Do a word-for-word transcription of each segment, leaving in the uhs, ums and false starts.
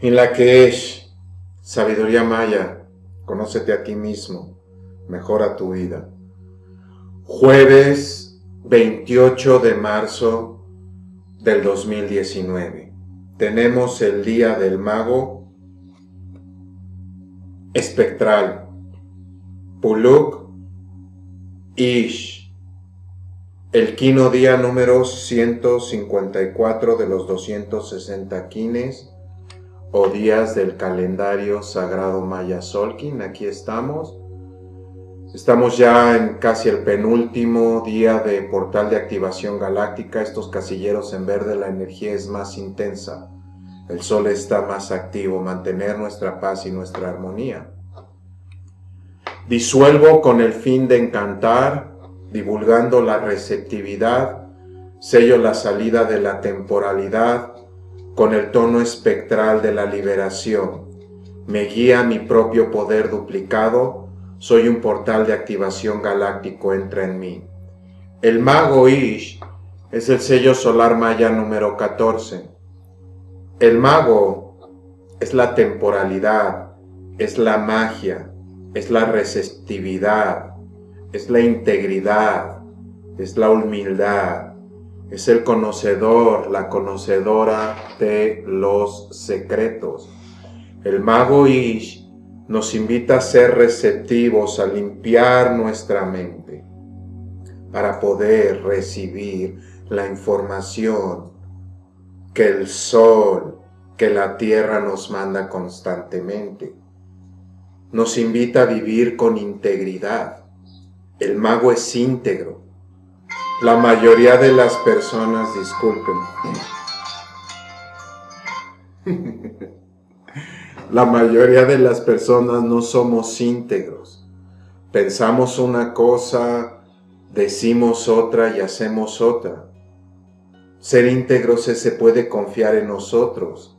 en la que Ish, sabiduría maya, conócete a ti mismo, mejora tu vida. Jueves veintiocho de marzo del dos mil diecinueve. Tenemos el día del mago espectral, Buluc Ix, el quino día número ciento cincuenta y cuatro de los doscientos sesenta quines o días del calendario sagrado maya Tzolkin. Aquí estamos. Estamos ya en casi el penúltimo día de portal de activación galáctica. Estos casilleros en verde, la energía es más intensa. El sol está más activo. Mantener nuestra paz y nuestra armonía. Disuelvo con el fin de encantar, divulgando la receptividad. Sello la salida de la temporalidad con el tono espectral de la liberación. Me guía mi propio poder duplicado. Soy un portal de activación galáctico, entra en mí. El mago Ish es el sello solar maya número catorce. El mago es la temporalidad, es la magia, es la receptividad, es la integridad, es la humildad, es el conocedor, la conocedora de los secretos. El mago Ish nos invita a ser receptivos, a limpiar nuestra mente para poder recibir la información que el sol, que la tierra nos manda constantemente. Nos invita a vivir con integridad. El mago es íntegro. La mayoría de las personas, disculpen, la mayoría de las personas no somos íntegros. Pensamos una cosa, decimos otra y hacemos otra. Ser íntegros es, se puede confiar en nosotros,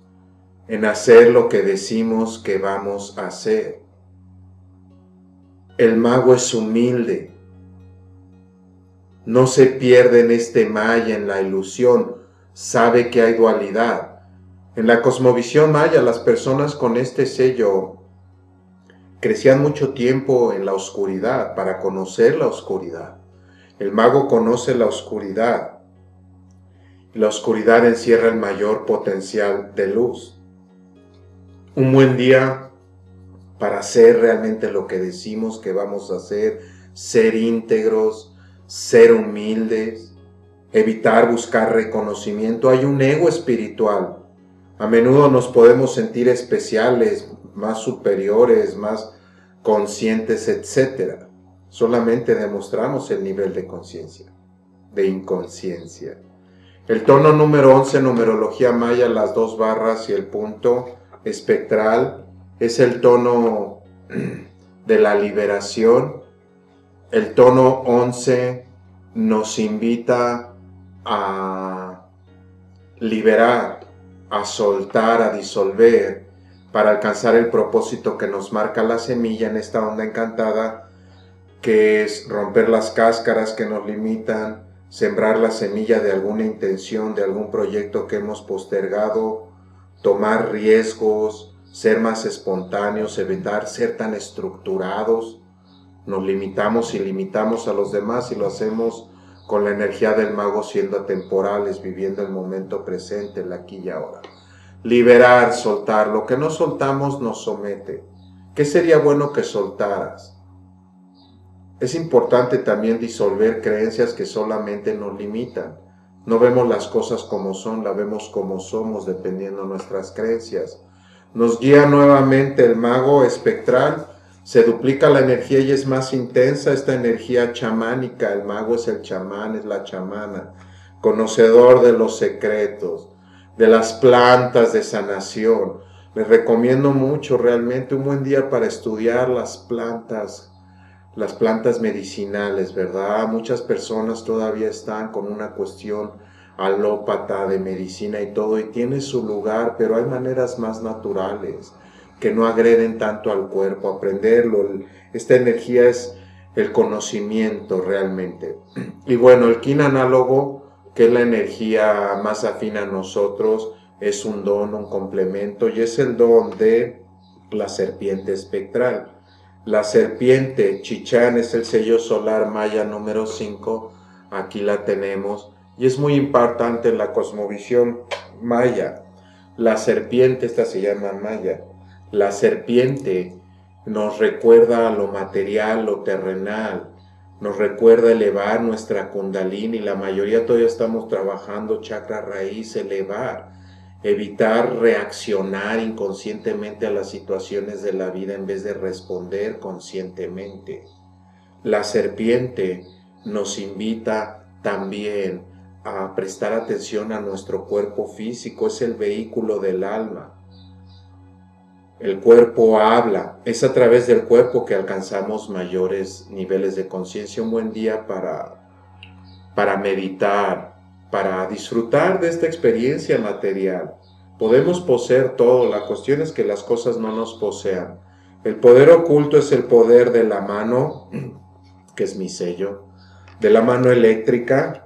en hacer lo que decimos que vamos a hacer. El mago es humilde. No se pierde en este maya, en la ilusión. Sabe que hay dualidad. En la cosmovisión maya, las personas con este sello crecían mucho tiempo en la oscuridad, para conocer la oscuridad. El mago conoce la oscuridad. La oscuridad encierra el mayor potencial de luz. Un buen día para hacer realmente lo que decimos que vamos a hacer, ser íntegros, ser humildes, evitar buscar reconocimiento. Hay un ego espiritual. A menudo nos podemos sentir especiales, más superiores, más conscientes, etcétera. Solamente demostramos el nivel de conciencia, de inconsciencia. El tono número once, numerología maya, las dos barras y el punto espectral, es el tono de la liberación. El tono once nos invita a liberar, a soltar, a disolver, para alcanzar el propósito que nos marca la semilla en esta onda encantada, que es romper las cáscaras que nos limitan, sembrar la semilla de alguna intención, de algún proyecto que hemos postergado, tomar riesgos, ser más espontáneos, evitar ser tan estructurados. Nos limitamos y limitamos a los demás y lo hacemos con la energía del mago, siendo atemporales, viviendo el momento presente, el aquí y ahora. Liberar, soltar. Lo que no soltamos nos somete. ¿Qué sería bueno que soltaras? Es importante también disolver creencias que solamente nos limitan. No vemos las cosas como son, las vemos como somos, dependiendo de nuestras creencias. Nos guía nuevamente el mago espectral. Se duplica la energía y es más intensa esta energía chamánica. El mago es el chamán, es la chamana, conocedor de los secretos, de las plantas de sanación. Les recomiendo mucho, realmente, un buen día para estudiar las plantas, las plantas medicinales, ¿verdad? Muchas personas todavía están con una cuestión alópata de medicina y todo, y tiene su lugar, pero hay maneras más naturales que no agreden tanto al cuerpo, aprenderlo. Esta energía es el conocimiento realmente. Y bueno, el kin análogo, que es la energía más afín a nosotros, es un don, un complemento, y es el don de la serpiente espectral. La serpiente Chichán es el sello solar maya número cinco, aquí la tenemos, y es muy importante en la cosmovisión maya. La serpiente, esta se llama maya, la serpiente nos recuerda a lo material, lo terrenal, nos recuerda elevar nuestra kundalini. La mayoría todavía estamos trabajando chakra raíz, elevar, evitar reaccionar inconscientemente a las situaciones de la vida en vez de responder conscientemente. La serpiente nos invita también a prestar atención a nuestro cuerpo físico, es el vehículo del alma. El cuerpo habla, es a través del cuerpo que alcanzamos mayores niveles de conciencia. Un buen día para, para meditar, para disfrutar de esta experiencia material. Podemos poseer todo, la cuestión es que las cosas no nos posean. El poder oculto es el poder de la mano, que es mi sello, de la mano eléctrica,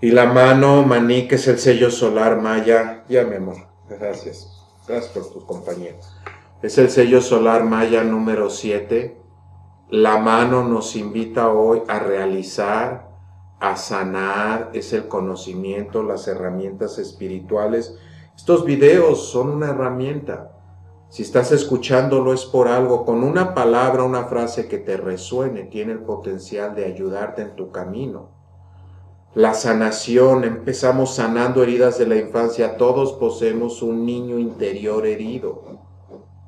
y la mano maní, que es el sello solar maya. Ya, mi amor, gracias, gracias por tu compañía. Es el sello solar maya número siete. La mano nos invita hoy a realizar, a sanar, es el conocimiento, las herramientas espirituales. Estos videos son una herramienta. Si estás escuchándolo es por algo. Con una palabra, una frase que te resuene, tiene el potencial de ayudarte en tu camino. La sanación, empezamos sanando heridas de la infancia. Todos poseemos un niño interior herido.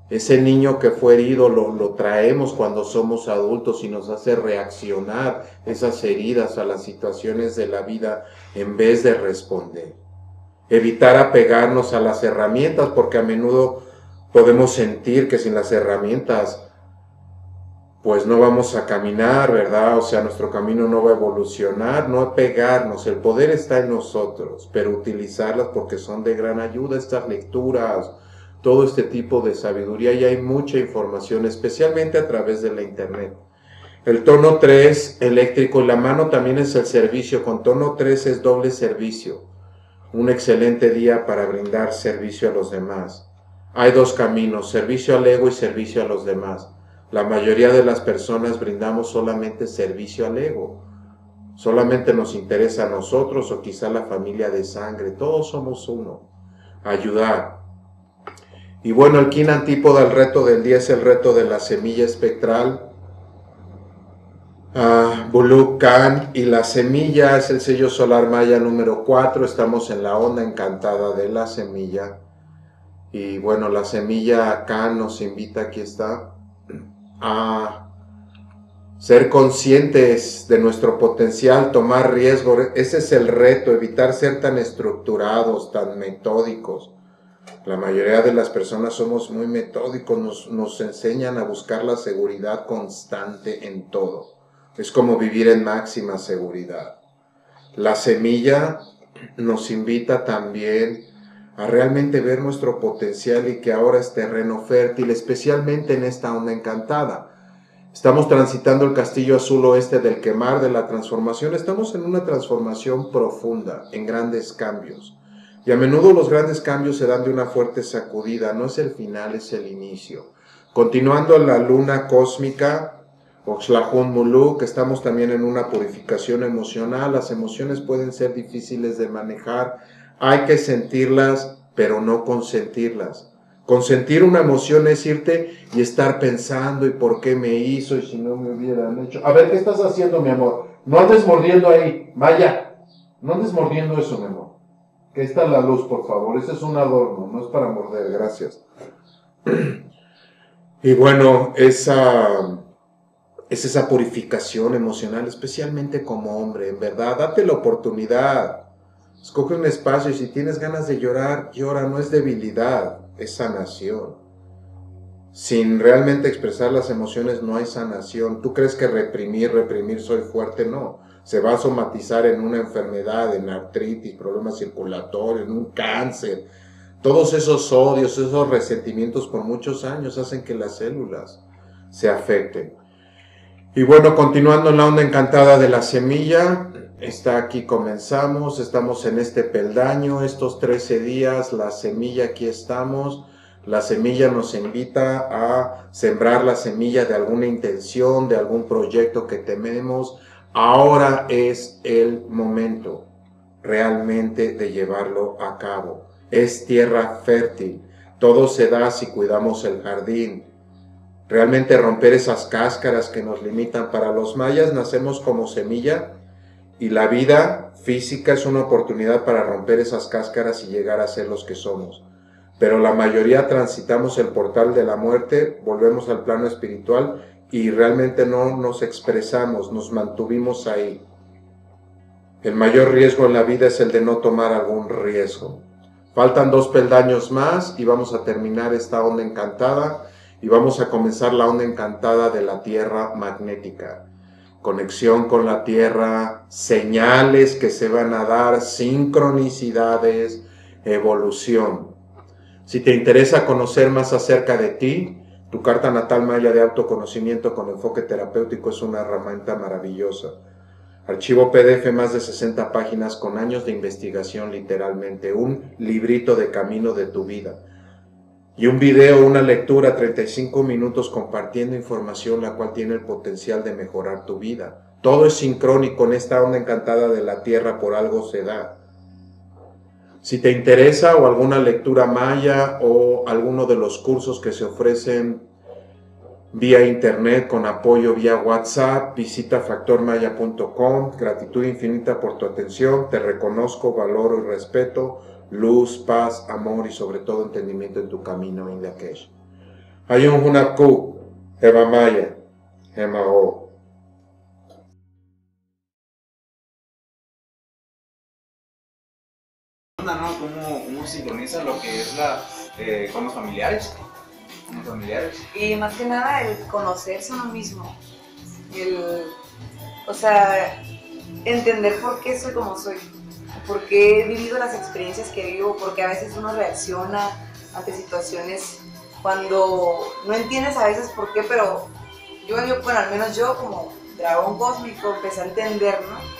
Ese niño que fue herido lo, lo traemos cuando somos adultos y nos hace reaccionar esas heridas a las situaciones de la vida en vez de responder. Evitar apegarnos a las herramientas, porque a menudo podemos sentir que sin las herramientas pues no vamos a caminar, ¿verdad? O sea, nuestro camino no va a evolucionar. No apegarnos, el poder está en nosotros, pero utilizarlas porque son de gran ayuda estas lecturas. Todo este tipo de sabiduría, y hay mucha información, especialmente a través de la internet. El tono tres eléctrico, la mano también es el servicio, con tono tres es doble servicio. Un excelente día para brindar servicio a los demás. Hay dos caminos, servicio al ego y servicio a los demás. La mayoría de las personas brindamos solamente servicio al ego. Solamente nos interesa a nosotros o quizá la familia de sangre, todos somos uno. Ayudar. Y bueno, el kin antípoda al reto del día es el reto de la semilla espectral, uh, Buluc Ix, y la semilla es el sello solar maya número cuatro. Estamos en la onda encantada de la semilla. Y bueno, la semilla Kan nos invita, aquí está, a ser conscientes de nuestro potencial, tomar riesgo. Ese es el reto, evitar ser tan estructurados, tan metódicos. La mayoría de las personas somos muy metódicos, nos, nos enseñan a buscar la seguridad constante en todo. Es como vivir en máxima seguridad. La semilla nos invita también a realmente ver nuestro potencial y que ahora es terreno fértil, especialmente en esta onda encantada. Estamos transitando el castillo azul oeste del quemar de la transformación. Estamos en una transformación profunda, en grandes cambios. Y a menudo los grandes cambios se dan de una fuerte sacudida. No es el final, es el inicio. Continuando la luna cósmica, Oxlahun Muluk, estamos también en una purificación emocional. Las emociones pueden ser difíciles de manejar. Hay que sentirlas, pero no consentirlas. Consentir una emoción es irte y estar pensando, ¿y por qué me hizo? ¿Y si no me hubieran hecho? A ver, ¿qué estás haciendo, mi amor? No andes mordiendo ahí, Maya. No andes mordiendo eso, mi amor. Esta es la luz, por favor. Ese es un adorno, no es para morder, gracias. Y bueno, esa, es esa purificación emocional, especialmente como hombre, en verdad. Date la oportunidad. Escoge un espacio y si tienes ganas de llorar, llora. No es debilidad, es sanación. Sin realmente expresar las emociones no hay sanación. ¿Tú crees que reprimir, reprimir soy fuerte? No. Se va a somatizar en una enfermedad, en artritis, problemas circulatorios, en un cáncer. Todos esos odios, esos resentimientos por muchos años hacen que las células se afecten. Y bueno, continuando en la onda encantada de la semilla, está aquí, comenzamos, estamos en este peldaño, estos trece días, la semilla, aquí estamos. La semilla nos invita a sembrar la semilla de alguna intención, de algún proyecto que tenemos. Ahora es el momento realmente de llevarlo a cabo. Es tierra fértil. Todo se da si cuidamos el jardín. Realmente romper esas cáscaras que nos limitan. Para los mayas nacemos como semilla y la vida física es una oportunidad para romper esas cáscaras y llegar a ser los que somos. Pero la mayoría transitamos el portal de la muerte, volvemos al plano espiritual y realmente no nos expresamos, nos mantuvimos ahí. El mayor riesgo en la vida es el de no tomar algún riesgo. Faltan dos peldaños más y vamos a terminar esta onda encantada y vamos a comenzar la onda encantada de la tierra magnética. Conexión con la tierra, señales que se van a dar, sincronicidades, evolución. Si te interesa conocer más acerca de ti, tu carta natal maya de autoconocimiento con enfoque terapéutico es una herramienta maravillosa. Archivo P D F, más de sesenta páginas con años de investigación, literalmente un librito de camino de tu vida. Y un video, una lectura, treinta y cinco minutos compartiendo información la cual tiene el potencial de mejorar tu vida. Todo es sincrónico en esta onda encantada de la tierra, por algo se da. Si te interesa o alguna lectura maya o alguno de los cursos que se ofrecen vía internet con apoyo vía WhatsApp, visita factor maya punto com. Gratitud infinita por tu atención. Te reconozco, valoro y respeto. Luz, paz, amor y sobre todo entendimiento en tu camino, India Kesh. Ayun Hunakku, Eva Maya, Ema Hemao. ¿No? ¿Cómo, cómo sincroniza lo que es la, eh, con los familiares? Con los familiares. Y más que nada el conocerse a uno mismo, el, o sea, entender por qué soy como soy, por qué he vivido las experiencias que vivo, porque a veces uno reacciona ante situaciones cuando no entiendes a veces por qué, pero yo, yo bueno, al menos yo como dragón cósmico empecé a entender, ¿no?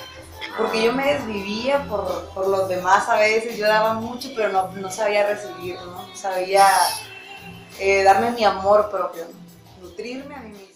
Porque yo me desvivía por, por los demás a veces, yo daba mucho pero no, no sabía recibir, ¿no? Sabía eh, darme mi amor propio, nutrirme a mí misma.